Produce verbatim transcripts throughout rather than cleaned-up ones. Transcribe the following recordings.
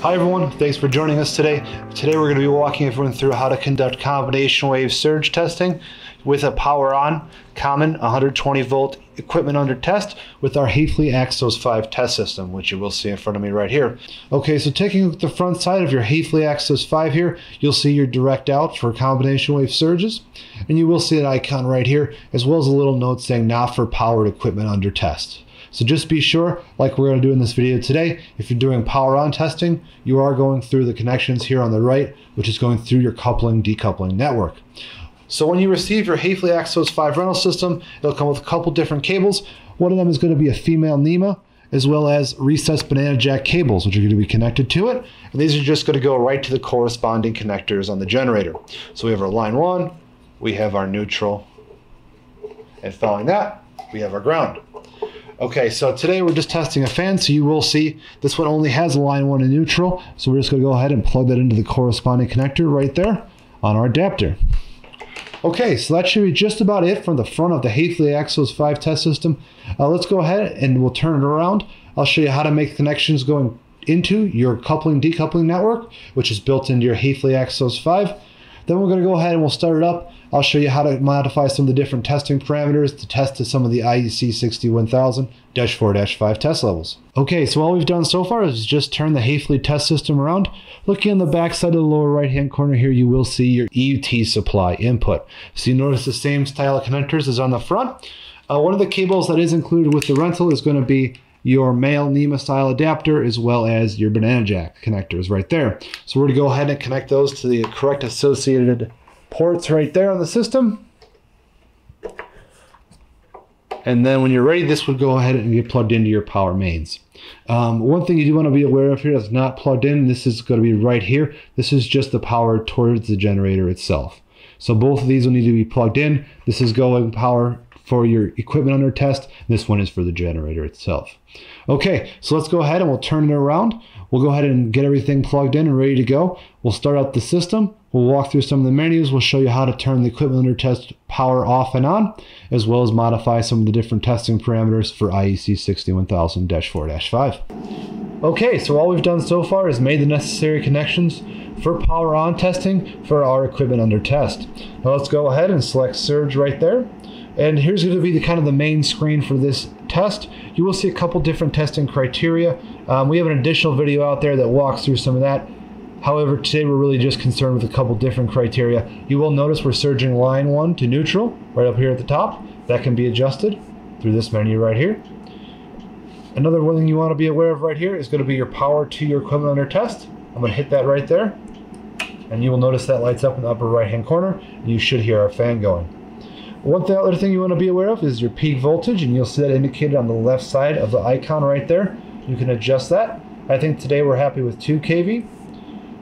Hi everyone, thanks for joining us today. Today we're going to be walking everyone through how to conduct combination wave surge testing with a power on, common one hundred twenty volt equipment under test with our Haefely Axos five test system, which you will see in front of me right here. Okay, so taking a look at the front side of your Haefely Axos five here, you'll see your direct out for combination wave surges, and you will see an icon right here, as well as a little note saying not for powered equipment under test. So just be sure, like we're going to do in this video today, if you're doing power on testing, you are going through the connections here on the right, which is going through your coupling decoupling network. So when you receive your Haefely Axos five rental system, it'll come with a couple different cables. One of them is going to be a female NEMA, as well as recessed banana jack cables, which are going to be connected to it. And these are just going to go right to the corresponding connectors on the generator. So we have our line one, we have our neutral, and following that, we have our ground. Okay, so today we're just testing a fan, so you will see this one only has a line one in neutral, so we're just going to go ahead and plug that into the corresponding connector right there on our adapter. Okay, so that should be just about it from the front of the Haefely Axos five test system. Uh, let's go ahead and we'll turn it around. I'll show you how to make connections going into your coupling decoupling network, which is built into your Haefely Axos five. Then we're going to go ahead and we'll start it up. I'll show you how to modify some of the different testing parameters to test to some of the I E C six one thousand dash four dash five test levels. Okay, so all we've done so far is just turn the Haefely test system around. Looking in the back side of the lower right hand corner here, you will see your E U T supply input. So you notice the same style of connectors as on the front. Uh, one of the cables that is included with the rental is going to be your male NEMA style adapter, as well as your banana jack connectors right there. So we're going to go ahead and connect those to the correct associated ports right there on the system. And then when you're ready, this would go ahead and get plugged into your power mains. Um, one thing you do want to be aware of here that's not plugged in, this is going to be right here. This is just the power towards the generator itself. So both of these will need to be plugged in. This is going power for your equipment under test. This one is for the generator itself. Okay, so let's go ahead and we'll turn it around. We'll go ahead and get everything plugged in and ready to go. We'll start up the system. We'll walk through some of the menus. We'll show you how to turn the equipment under test power off and on, as well as modify some of the different testing parameters for I E C six one thousand dash four dash five. Okay, so all we've done so far is made the necessary connections for power on testing for our equipment under test. Now let's go ahead and select surge right there. And here's going to be the kind of the main screen for this test. You will see a couple different testing criteria. Um, we have an additional video out there that walks through some of that. However, today we're really just concerned with a couple different criteria. You will notice we're surging line one to neutral right up here at the top. That can be adjusted through this menu right here. Another one thing you want to be aware of right here is going to be your power to your equipment under test. I'm going to hit that right there, and you will notice that lights up in the upper right hand corner, and you should hear our fan going. One th- other thing you want to be aware of is your peak voltage, and you'll see that indicated on the left side of the icon right there. You can adjust that. I think today we're happy with two kV.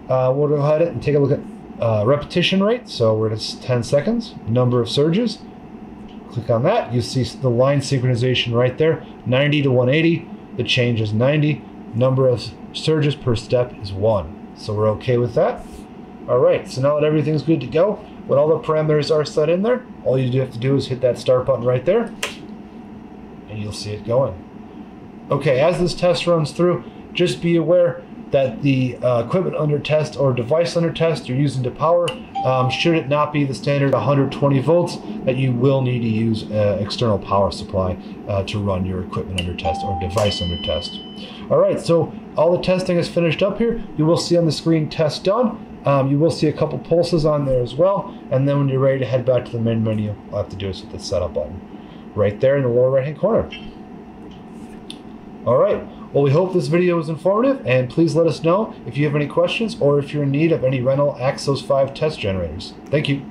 Uh, we'll go ahead and take a look at uh, repetition rate. So we're at ten seconds, number of surges. Click on that. You see the line synchronization right there, ninety to one eighty. The change is ninety. Number of surges per step is one. So we're okay with that. All right, so now that everything's good to go, when all the parameters are set in there, all you do have to do is hit that start button right there, and you'll see it going. Okay, as this test runs through, just be aware that the uh, equipment under test or device under test you're using to power, um, should it not be the standard one hundred twenty volts, that you will need to use uh, external power supply uh, to run your equipment under test or device under test. All right, so all the testing is finished up here. You will see on the screen test done. Um, you will see a couple pulses on there as well, and then when you're ready to head back to the main menu, all I have to do is hit the setup button right there in the lower right hand corner. All right. Well, we hope this video was informative, and please let us know if you have any questions or if you're in need of any rental Axos five test generators. Thank you.